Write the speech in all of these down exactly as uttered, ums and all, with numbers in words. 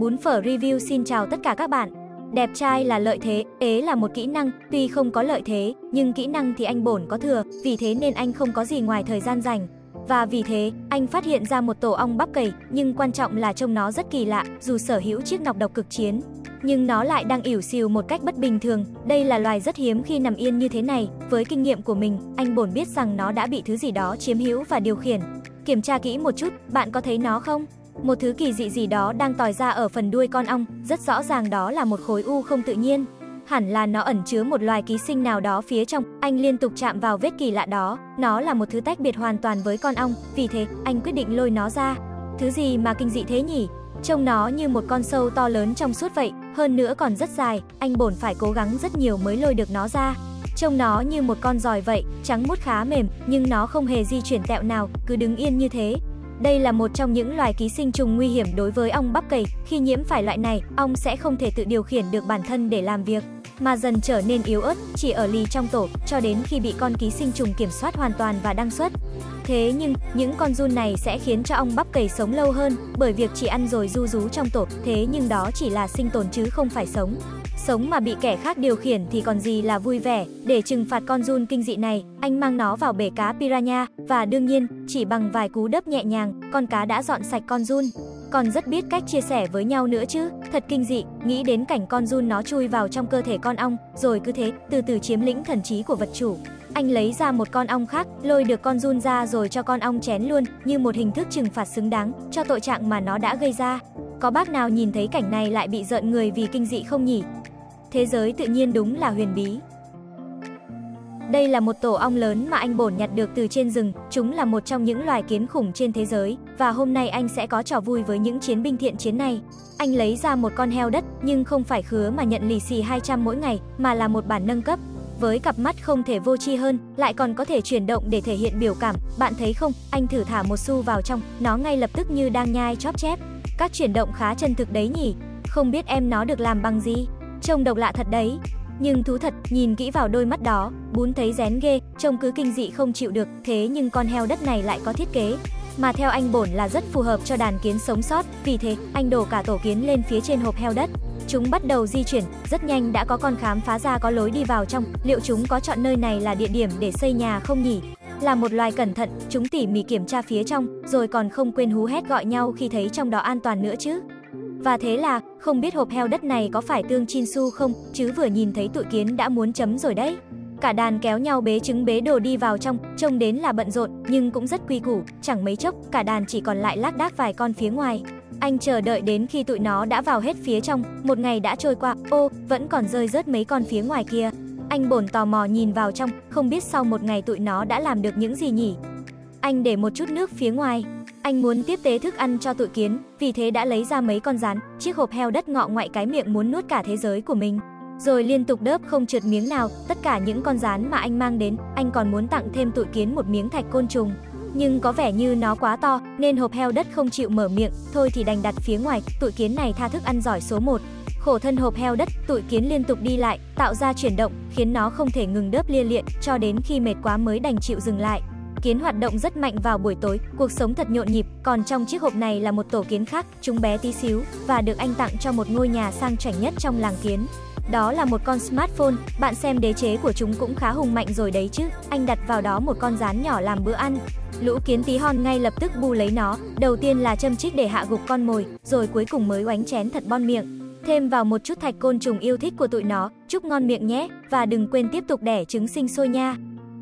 Bún phở review xin chào tất cả các bạn. Đẹp trai là lợi thế, ế là một kỹ năng, tuy không có lợi thế, nhưng kỹ năng thì anh bổn có thừa, vì thế nên anh không có gì ngoài thời gian rảnh. Và vì thế, anh phát hiện ra một tổ ong bắp cày, nhưng quan trọng là trông nó rất kỳ lạ, dù sở hữu chiếc nọc độc cực chiến. Nhưng nó lại đang ỉu xìu một cách bất bình thường, đây là loài rất hiếm khi nằm yên như thế này. Với kinh nghiệm của mình, anh bổn biết rằng nó đã bị thứ gì đó chiếm hữu và điều khiển. Kiểm tra kỹ một chút, bạn có thấy nó không? Một thứ kỳ dị gì đó đang tòi ra ở phần đuôi con ong, rất rõ ràng đó là một khối u không tự nhiên. Hẳn là nó ẩn chứa một loài ký sinh nào đó phía trong, anh liên tục chạm vào vết kỳ lạ đó, nó là một thứ tách biệt hoàn toàn với con ong, vì thế anh quyết định lôi nó ra. Thứ gì mà kinh dị thế nhỉ? Trông nó như một con sâu to lớn trong suốt vậy, hơn nữa còn rất dài, anh bổn phải cố gắng rất nhiều mới lôi được nó ra. Trông nó như một con giòi vậy, trắng muốt khá mềm, nhưng nó không hề di chuyển tẹo nào, cứ đứng yên như thế. Đây là một trong những loài ký sinh trùng nguy hiểm đối với ong bắp cày, khi nhiễm phải loại này, ong sẽ không thể tự điều khiển được bản thân để làm việc, mà dần trở nên yếu ớt, chỉ ở lì trong tổ, cho đến khi bị con ký sinh trùng kiểm soát hoàn toàn và đăng xuất. Thế nhưng, những con giun này sẽ khiến cho ong bắp cày sống lâu hơn, bởi việc chỉ ăn rồi ru rú trong tổ, thế nhưng đó chỉ là sinh tồn chứ không phải sống. Sống mà bị kẻ khác điều khiển thì còn gì là vui vẻ, để trừng phạt con giun kinh dị này, anh mang nó vào bể cá piranha, và đương nhiên, chỉ bằng vài cú đớp nhẹ nhàng, con cá đã dọn sạch con giun. Còn rất biết cách chia sẻ với nhau nữa chứ, thật kinh dị, nghĩ đến cảnh con giun nó chui vào trong cơ thể con ong, rồi cứ thế, từ từ chiếm lĩnh thần trí của vật chủ. Anh lấy ra một con ong khác, lôi được con giun ra rồi cho con ong chén luôn, như một hình thức trừng phạt xứng đáng, cho tội trạng mà nó đã gây ra. Có bác nào nhìn thấy cảnh này lại bị rợn người vì kinh dị không nhỉ? Thế giới tự nhiên đúng là huyền bí. Đây là một tổ ong lớn mà anh bổn nhặt được từ trên rừng, chúng là một trong những loài kiến khủng trên thế giới, và hôm nay anh sẽ có trò vui với những chiến binh thiện chiến này. Anh lấy ra một con heo đất, nhưng không phải khứa mà nhận lì xì hai trăm mỗi ngày, mà là một bản nâng cấp. Với cặp mắt không thể vô tri hơn, lại còn có thể chuyển động để thể hiện biểu cảm, bạn thấy không, anh thử thả một xu vào trong, nó ngay lập tức như đang nhai chóp chép. Các chuyển động khá chân thực đấy nhỉ, không biết em nó được làm bằng gì. Trông độc lạ thật đấy, nhưng thú thật, nhìn kỹ vào đôi mắt đó, bún thấy rén ghê, trông cứ kinh dị không chịu được, thế nhưng con heo đất này lại có thiết kế mà theo anh bổn là rất phù hợp cho đàn kiến sống sót, vì thế, anh đổ cả tổ kiến lên phía trên hộp heo đất. Chúng bắt đầu di chuyển, rất nhanh đã có con khám phá ra có lối đi vào trong, liệu chúng có chọn nơi này là địa điểm để xây nhà không nhỉ? Là một loài cẩn thận, chúng tỉ mỉ kiểm tra phía trong, rồi còn không quên hú hét gọi nhau khi thấy trong đó an toàn nữa chứ. Và thế là, không biết hộp heo đất này có phải tương Chinsu không, chứ vừa nhìn thấy tụi kiến đã muốn chấm rồi đấy. Cả đàn kéo nhau bế trứng bế đồ đi vào trong, trông đến là bận rộn, nhưng cũng rất quy củ, chẳng mấy chốc, cả đàn chỉ còn lại lác đác vài con phía ngoài. Anh chờ đợi đến khi tụi nó đã vào hết phía trong, một ngày đã trôi qua, ô, vẫn còn rơi rớt mấy con phía ngoài kia. Anh bổn tò mò nhìn vào trong, không biết sau một ngày tụi nó đã làm được những gì nhỉ. Anh để một chút nước phía ngoài. Anh muốn tiếp tế thức ăn cho tụi kiến, vì thế đã lấy ra mấy con rán, chiếc hộp heo đất ngọ ngoại cái miệng muốn nuốt cả thế giới của mình. Rồi liên tục đớp không trượt miếng nào, tất cả những con rán mà anh mang đến, anh còn muốn tặng thêm tụi kiến một miếng thạch côn trùng. Nhưng có vẻ như nó quá to, nên hộp heo đất không chịu mở miệng, thôi thì đành đặt phía ngoài, tụi kiến này tha thức ăn giỏi số một. Khổ thân hộp heo đất, tụi kiến liên tục đi lại, tạo ra chuyển động, khiến nó không thể ngừng đớp lia lịa, cho đến khi mệt quá mới đành chịu dừng lại. Kiến hoạt động rất mạnh vào buổi tối, cuộc sống thật nhộn nhịp, còn trong chiếc hộp này là một tổ kiến khác, chúng bé tí xíu, và được anh tặng cho một ngôi nhà sang chảnh nhất trong làng kiến. Đó là một con smartphone, bạn xem đế chế của chúng cũng khá hùng mạnh rồi đấy chứ, anh đặt vào đó một con rán nhỏ làm bữa ăn. Lũ kiến tí hon ngay lập tức bu lấy nó, đầu tiên là châm chích để hạ gục con mồi, rồi cuối cùng mới oánh chén thật bon miệng. Thêm vào một chút thạch côn trùng yêu thích của tụi nó, chúc ngon miệng nhé, và đừng quên tiếp tục đẻ trứng sinh sôi nha.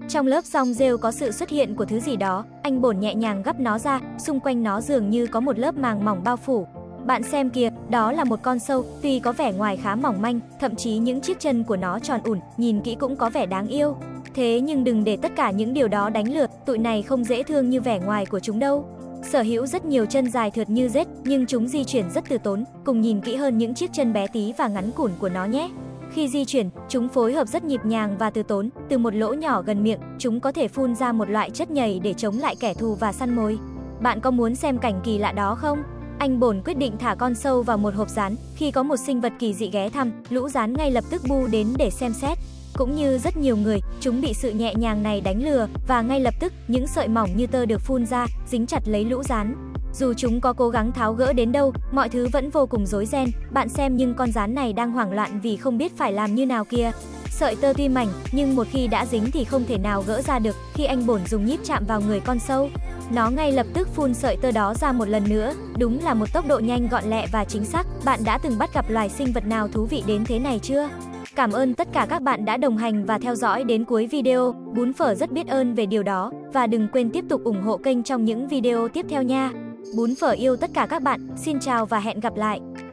Trong lớp rong rêu có sự xuất hiện của thứ gì đó, anh bổn nhẹ nhàng gắp nó ra, xung quanh nó dường như có một lớp màng mỏng bao phủ. Bạn xem kìa, đó là một con sâu, tuy có vẻ ngoài khá mỏng manh, thậm chí những chiếc chân của nó tròn ủn, nhìn kỹ cũng có vẻ đáng yêu. Thế nhưng đừng để tất cả những điều đó đánh lừa, tụi này không dễ thương như vẻ ngoài của chúng đâu. Sở hữu rất nhiều chân dài thượt như rết, nhưng chúng di chuyển rất từ tốn, cùng nhìn kỹ hơn những chiếc chân bé tí và ngắn cũn của nó nhé. Khi di chuyển, chúng phối hợp rất nhịp nhàng và từ tốn, từ một lỗ nhỏ gần miệng, chúng có thể phun ra một loại chất nhầy để chống lại kẻ thù và săn mồi. Bạn có muốn xem cảnh kỳ lạ đó không? Anh bổn quyết định thả con sâu vào một hộp rán, khi có một sinh vật kỳ dị ghé thăm, lũ rán ngay lập tức bu đến để xem xét. Cũng như rất nhiều người, chúng bị sự nhẹ nhàng này đánh lừa, và ngay lập tức, những sợi mỏng như tơ được phun ra, dính chặt lấy lũ rán. Dù chúng có cố gắng tháo gỡ đến đâu, mọi thứ vẫn vô cùng rối ren. Bạn xem nhưng con gián này đang hoảng loạn vì không biết phải làm như nào kia. Sợi tơ tuy mảnh, nhưng một khi đã dính thì không thể nào gỡ ra được. Khi anh bổn dùng nhíp chạm vào người con sâu, nó ngay lập tức phun sợi tơ đó ra một lần nữa. Đúng là một tốc độ nhanh, gọn lẹ và chính xác. Bạn đã từng bắt gặp loài sinh vật nào thú vị đến thế này chưa? Cảm ơn tất cả các bạn đã đồng hành và theo dõi đến cuối video. Bún Phở rất biết ơn về điều đó. Và đừng quên tiếp tục ủng hộ kênh trong những video tiếp theo nha. Bún Phở yêu tất cả các bạn. Xin chào và hẹn gặp lại.